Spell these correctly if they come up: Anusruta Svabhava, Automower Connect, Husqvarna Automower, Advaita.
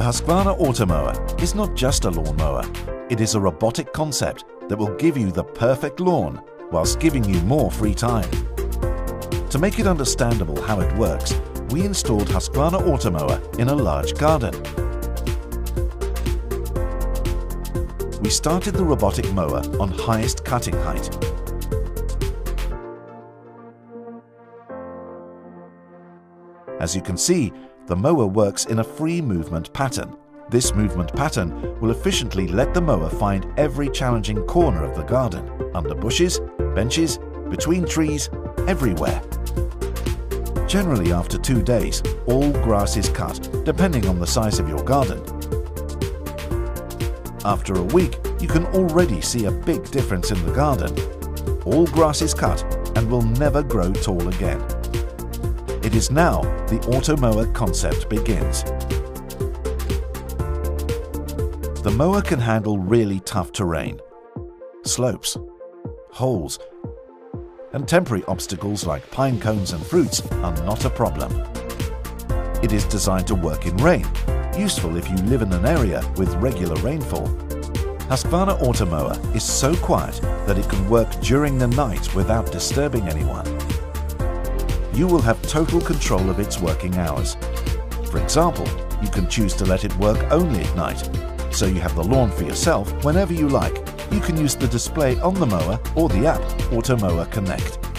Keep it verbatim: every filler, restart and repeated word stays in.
The Husqvarna Automower is not just a lawnmower. It is a robotic concept that will give you the perfect lawn whilst giving you more free time. To make it understandable how it works, we installed Husqvarna Automower in a large garden. We started the robotic mower on highest cutting height. As you can see, the mower works in a free movement pattern. This movement pattern will efficiently let the mower find every challenging corner of the garden, under bushes, benches, between trees, everywhere. Generally, after two days, all grass is cut, depending on the size of your garden. After a week, you can already see a big difference in the garden. All grass is cut and will never grow tall again. It is now the Automower concept begins. The mower can handle really tough terrain, slopes, holes, and temporary obstacles like pine cones and fruits are not a problem. It is designed to work in rain, useful if you live in an area with regular rainfall. Husqvarna Automower is so quiet that it can work during the night without disturbing anyone. You will have total control of its working hours. For example, you can choose to let it work only at night, so you have the lawn for yourself whenever you like. You can use the display on the mower or the app Automower Connect.